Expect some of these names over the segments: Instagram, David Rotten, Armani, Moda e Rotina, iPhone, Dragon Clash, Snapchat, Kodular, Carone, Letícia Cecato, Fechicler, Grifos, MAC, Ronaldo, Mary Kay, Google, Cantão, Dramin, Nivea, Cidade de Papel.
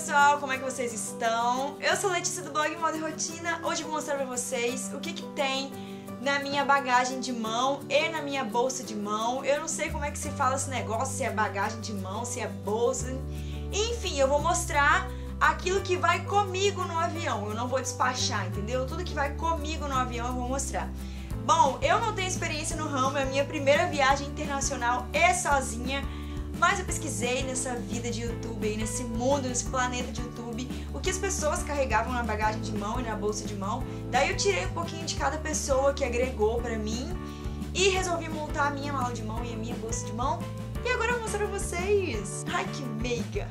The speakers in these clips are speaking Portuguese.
pessoal, como é que vocês estão? Eu sou Letícia do blog Moda e Rotina. Hoje eu vou mostrar pra vocês o que tem na minha bagagem de mão e na minha bolsa de mão. Eu não sei como é que se fala esse negócio, se é bagagem de mão, se é bolsa. Enfim, eu vou mostrar aquilo que vai comigo no avião. Eu não vou despachar, entendeu? Tudo que vai comigo no avião eu vou mostrar. Bom, eu não tenho experiência no ramo, é a minha primeira viagem internacional e sozinha. Mas eu pesquisei nessa vida de YouTube, aí, nesse mundo, nesse planeta de YouTube, o que as pessoas carregavam na bagagem de mão e na bolsa de mão. Daí eu tirei um pouquinho de cada pessoa que agregou pra mim e resolvi montar a minha mala de mão e a minha bolsa de mão. E agora eu vou mostrar pra vocês. Ai, que meiga!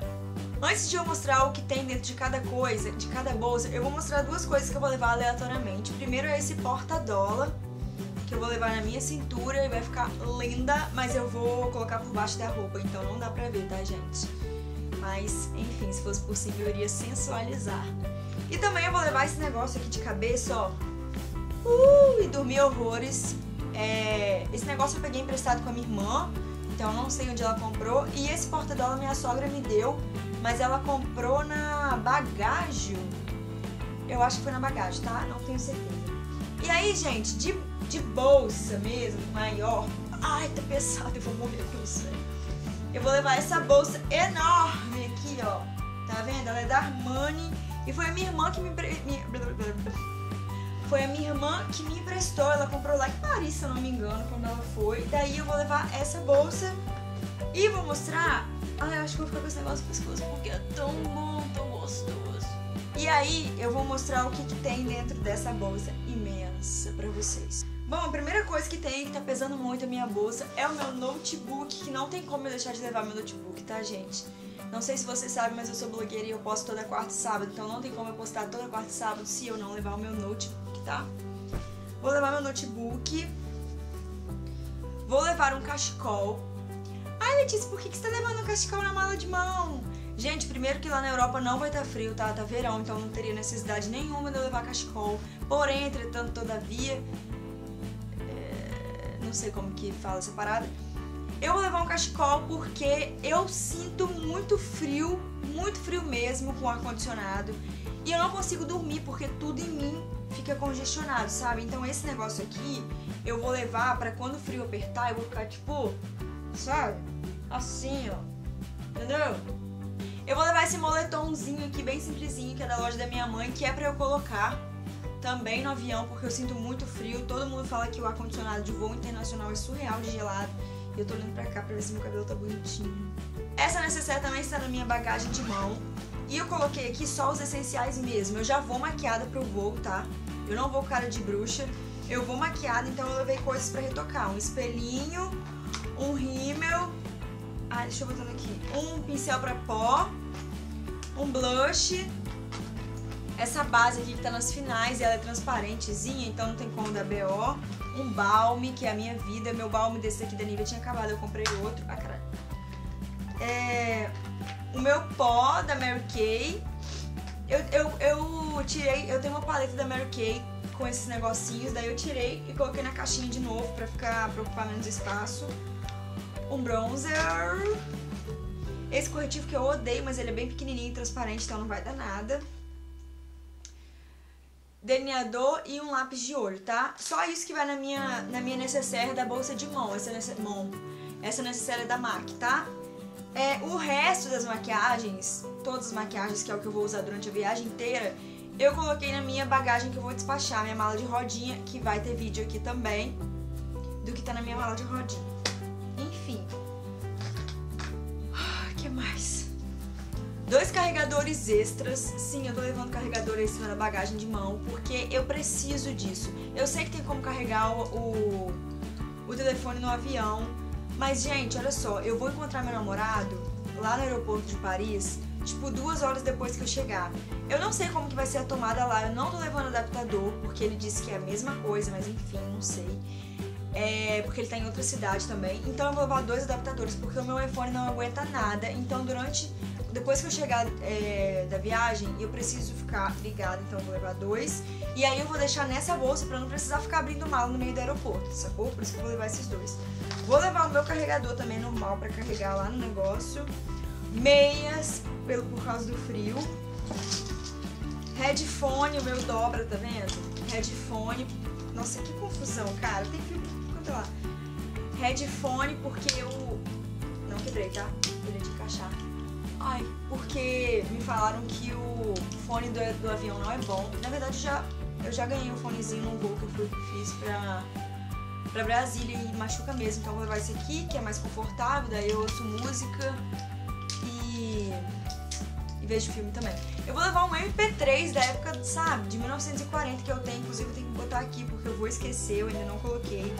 Antes de eu mostrar o que tem dentro de cada coisa, de cada bolsa, eu vou mostrar duas coisas que eu vou levar aleatoriamente. O primeiro é esse porta-dólar, que eu vou levar na minha cintura e vai ficar linda, mas eu vou colocar por baixo da roupa, então não dá pra ver, tá, gente? Mas, enfim, se fosse possível, eu iria sensualizar. E também eu vou levar esse negócio aqui de cabeça, ó. E dormir horrores. Esse negócio eu peguei emprestado com a minha irmã, então eu não sei onde ela comprou. E esse porta-dólar minha sogra me deu, mas ela comprou na bagagem. Eu acho que foi na bagagem, tá? Não tenho certeza. E aí, gente, de bolsa mesmo, maior. Ai, tá pesado, eu vou morrer com isso. Eu vou levar essa bolsa enorme aqui, ó. Tá vendo? Ela é da Armani. E foi a minha irmã que me emprestou. Ela comprou lá em Paris, se eu não me engano, quando ela foi. Daí eu vou levar essa bolsa e vou mostrar. Ai, eu acho que vou ficar com esse negócio no pescoço porque é tão bom, tão gostoso. E aí eu vou mostrar o que tem dentro dessa bolsa imensa pra vocês. Bom, a primeira coisa que tem, que tá pesando muito a minha bolsa, é o meu notebook, que não tem como eu deixar de levar meu notebook, tá, gente? Não sei se vocês sabem, mas eu sou blogueira e eu posto toda quarta e sábado, então não tem como eu postar toda quarta e sábado se eu não levar o meu notebook, tá? Vou levar meu notebook, vou levar um cachecol. Ai, Letícia, por que você tá levando um cachecol na mala de mão? Gente, primeiro que lá na Europa não vai estar frio, tá? Tá verão, então não teria necessidade nenhuma de eu levar cachecol. Porém, entretanto, todavia... não sei como que fala essa parada. Eu vou levar um cachecol porque eu sinto muito frio mesmo, com ar-condicionado. E eu não consigo dormir porque tudo em mim fica congestionado, sabe? Então esse negócio aqui eu vou levar pra quando o frio apertar, eu vou ficar tipo... sabe? Assim, ó. Entendeu? Eu vou levar esse moletomzinho aqui, bem simplesinho, que é da loja da minha mãe, que é pra eu colocar também no avião, porque eu sinto muito frio. Todo mundo fala que o ar-condicionado de voo internacional é surreal de gelado. E eu tô olhando pra cá pra ver se meu cabelo tá bonitinho. Essa necessaire também está na minha bagagem de mão. E eu coloquei aqui só os essenciais mesmo. Eu já vou maquiada pro voo, tá? Eu não vou cara de bruxa. Eu vou maquiada, então eu levei coisas pra retocar. Um espelhinho, um rímel... ah, deixa eu botando aqui. Um pincel pra pó, um blush, essa base aqui que tá nas finais, ela é transparentezinha, então não tem como dar BO. Um balme, que é a minha vida. Meu balme desse aqui da Nivea tinha acabado, eu comprei outro. Ah, caralho. O meu pó da Mary Kay. Eu tirei, eu tenho uma paleta da Mary Kay com esses negocinhos, daí eu tirei e coloquei na caixinha de novo pra ficar, pra ocupar menos espaço. Um bronzer, esse corretivo que eu odeio, mas ele é bem pequenininho e transparente, então não vai dar nada. Delineador e um lápis de olho, tá? Só isso que vai na minha necessaire da bolsa de mão, essa necessaire é da MAC, tá? O resto das maquiagens, todas as maquiagens, que é o que eu vou usar durante a viagem inteira, eu coloquei na minha bagagem que eu vou despachar, minha mala de rodinha, que vai ter vídeo aqui também, do que tá na minha mala de rodinha. Enfim, o que mais? Dois carregadores extras. Sim, eu tô levando carregador extra na bagagem de mão porque eu preciso disso. Eu sei que tem como carregar o telefone no avião, mas, gente, olha só, eu vou encontrar meu namorado lá no aeroporto de Paris, tipo 2 horas depois que eu chegar. Eu não sei como que vai ser a tomada lá, eu não tô levando adaptador porque ele disse que é a mesma coisa, mas enfim, não sei. Porque ele tá em outra cidade também. Então eu vou levar 2 adaptadores, porque o meu iPhone não aguenta nada. Então depois que eu chegar da viagem, eu preciso ficar ligada, então eu vou levar 2. E aí eu vou deixar nessa bolsa pra não precisar ficar abrindo mala no meio do aeroporto, sacou? Por isso que eu vou levar esses 2. Vou levar o meu carregador também normal pra carregar lá no negócio. Meias, pelo por causa do frio. Headphone, o meu dobra, tá vendo? Headphone. Nossa, que confusão, cara. Tem fio quanto lá. Headphone porque eu... Não quebrei, tá? Queria de encaixar. Ai, porque me falaram que o fone do avião não é bom. Na verdade, eu já ganhei um fonezinho no voo que eu fiz pra Brasília e machuca mesmo. Então, vou levar esse aqui, que é mais confortável, daí eu ouço música e vejo filme também. Eu vou levar um MP3 da época, sabe, de 1940 que eu tenho. Inclusive, eu tenho que botar aqui porque eu vou esquecer, eu ainda não coloquei.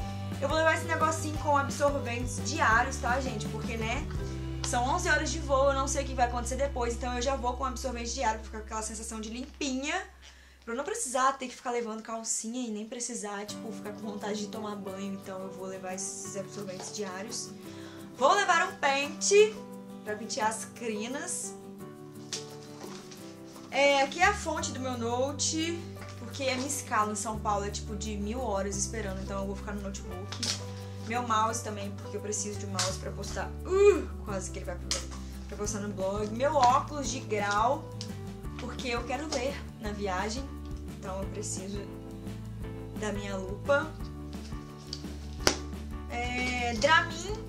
Eu vou levar esse negocinho com absorventes diários, tá, gente? Porque, né... São 11 horas de voo, eu não sei o que vai acontecer depois, então eu já vou com um absorvente diário pra ficar com aquela sensação de limpinha, pra eu não precisar ter que ficar levando calcinha e nem precisar, tipo, ficar com vontade de tomar banho, então eu vou levar esses absorventes diários. Vou levar um pente pra pentear as crinas. É, aqui é a fonte do meu note, porque a minha escala em São Paulo é tipo de 1000 horas esperando, então eu vou ficar no notebook. Meu mouse também, porque eu preciso de um mouse pra postar... quase que ele vai pra postar no blog. Meu óculos de grau, porque eu quero ler na viagem. Então eu preciso da minha lupa. Dramin,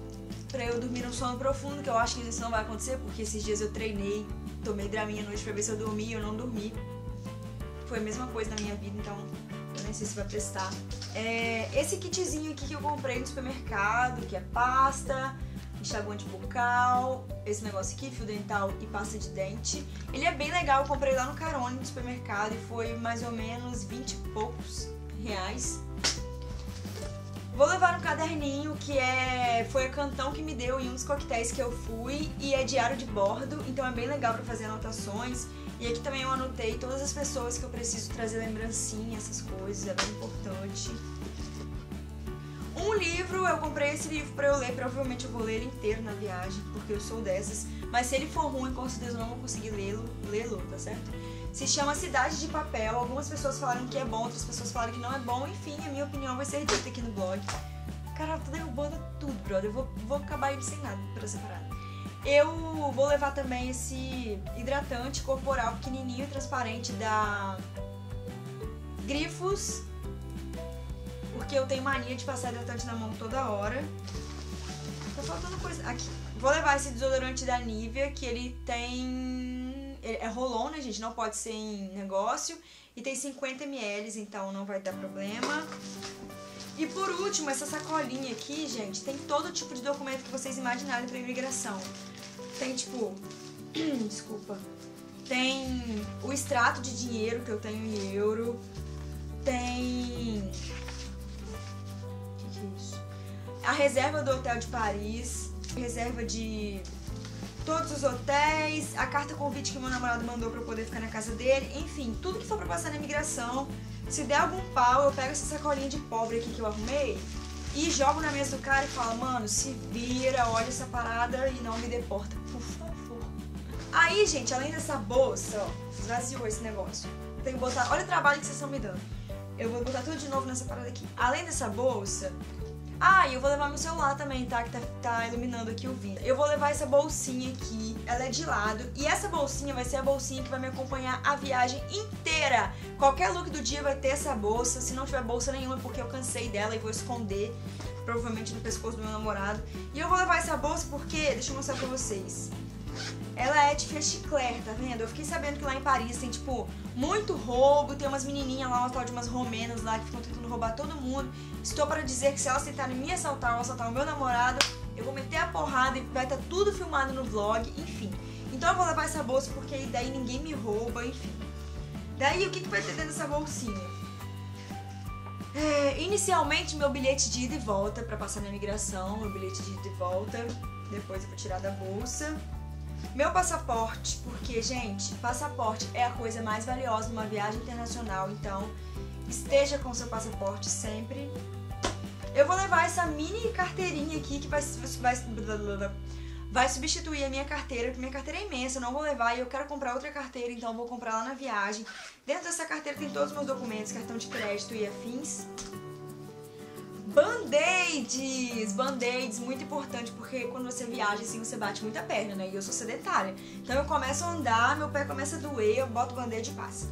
pra eu dormir num sono profundo, que eu acho que isso não vai acontecer, porque esses dias eu treinei, tomei Dramin à noite pra ver se eu dormi e eu não dormi. Foi a mesma coisa na minha vida, então... Não sei se vai prestar. Esse kitzinho aqui que eu comprei no supermercado, que é pasta, enxaguante bucal, esse negócio aqui, fio dental e pasta de dente. Ele é bem legal, eu comprei lá no Carone, no supermercado, e foi mais ou menos 20 e poucos reais. Vou levar um caderninho que foi a Cantão que me deu em um dos coquetéis que eu fui, e é diário de bordo, então é bem legal pra fazer anotações. E aqui também eu anotei todas as pessoas que eu preciso trazer lembrancinha, essas coisas, é bem importante. Um livro, eu comprei esse livro pra eu ler, provavelmente eu vou ler ele inteiro na viagem, porque eu sou dessas. Mas se ele for ruim, com certeza eu não vou conseguir lê-lo, tá certo? Se chama Cidade de Papel, algumas pessoas falaram que é bom, outras pessoas falaram que não é bom, enfim, a minha opinião vai ser dita aqui no blog. Cara, eu tô derrubando tudo, brother, eu vou acabar indo sem nada pra separar. Eu vou levar também esse hidratante corporal pequenininho, transparente, da Grifos, porque eu tenho mania de passar hidratante na mão toda hora. Tá faltando coisa aqui. Vou levar esse desodorante da Nivea, que ele tem... É roll-on, né, gente? Não pode ser em negócio. E tem 50 ml, então não vai dar problema. E por último, essa sacolinha aqui, gente, tem todo tipo de documento que vocês imaginarem pra imigração. Tem tipo... Desculpa. Tem o extrato de dinheiro que eu tenho em euro. Tem... O que é isso? A reserva do hotel de Paris. Reserva de todos os hotéis. A carta convite que meu namorado mandou pra eu poder ficar na casa dele. Enfim, tudo que for pra passar na imigração. Se der algum pau, eu pego essa sacolinha de pobre aqui que eu arrumei e jogo na mesa do cara e falo, mano, se vira, olha essa parada e não me deporta, por favor. Aí, gente, além dessa bolsa, ó, esvaziou esse negócio. Tem que botar, olha o trabalho que vocês estão me dando. Eu vou botar tudo de novo nessa parada aqui. Além dessa bolsa, e eu vou levar meu celular também, tá? Que tá iluminando aqui o vídeo. Eu vou levar essa bolsinha aqui, ela é de lado. E essa bolsinha vai ser a bolsinha que vai me acompanhar a viagem inteira. Qualquer look do dia vai ter essa bolsa. Se não tiver bolsa nenhuma, porque eu cansei dela e vou esconder, provavelmente no pescoço do meu namorado. E eu vou levar essa bolsa porque, deixa eu mostrar pra vocês. Ela é de Fechicler, tá vendo? Eu fiquei sabendo que lá em Paris tem, tipo, muito roubo. Tem umas menininhas lá, uma tal de umas romenas lá que ficam tentando roubar todo mundo. Estou para dizer que se elas tentarem me assaltar ou assaltar o meu namorado, eu vou meter a porrada e vai estar tudo filmado no vlog, enfim. Então eu vou levar essa bolsa porque daí ninguém me rouba, enfim. Daí o que vai ter dentro dessa bolsinha? Inicialmente meu bilhete de ida e volta para passar na imigração, meu bilhete de ida e volta. Depois eu vou tirar da bolsa. Meu passaporte, porque, gente, passaporte é a coisa mais valiosa numa viagem internacional, então esteja com seu passaporte sempre. Eu vou levar essa mini carteirinha aqui que vai substituir a minha carteira, porque minha carteira é imensa, eu não vou levar e eu quero comprar outra carteira, então eu vou comprar lá na viagem. Dentro dessa carteira tem todos os meus documentos, cartão de crédito e afins. Band-aids! Band-aids, muito importante, porque quando você viaja, assim, você bate muita perna, né? E eu sou sedentária. Então eu começo a andar, meu pé começa a doer, eu boto band-aid e passo.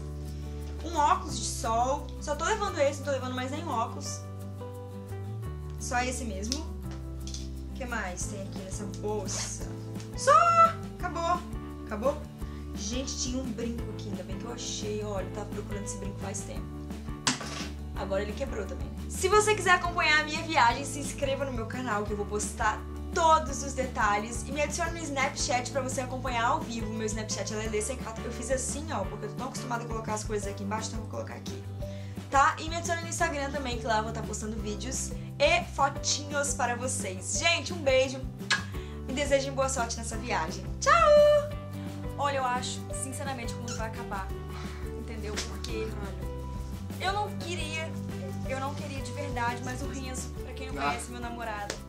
Um óculos de sol. Só tô levando esse, não tô levando mais nenhum óculos. Só esse mesmo. O que mais tem aqui nessa bolsa? Só! Acabou! Acabou? Gente, tinha um brinco aqui, ainda bem que eu achei. Olha, eu tava procurando esse brinco faz tempo. Agora ele quebrou também. Se você quiser acompanhar a minha viagem, se inscreva no meu canal que eu vou postar todos os detalhes. E me adicione no Snapchat pra você acompanhar ao vivo. Meu Snapchat é Letícia Cecato. Eu fiz assim, ó, porque eu tô tão acostumada a colocar as coisas aqui embaixo, então eu vou colocar aqui. Tá? E me adicione no Instagram também, que lá eu vou estar postando vídeos e fotinhos para vocês. Gente, um beijo. Me desejem boa sorte nessa viagem. Tchau! Olha, eu acho, sinceramente, como vai acabar. Entendeu? Porque, olha... Eu não queria de verdade, mas o Renzo, pra quem não conhece, meu namorado.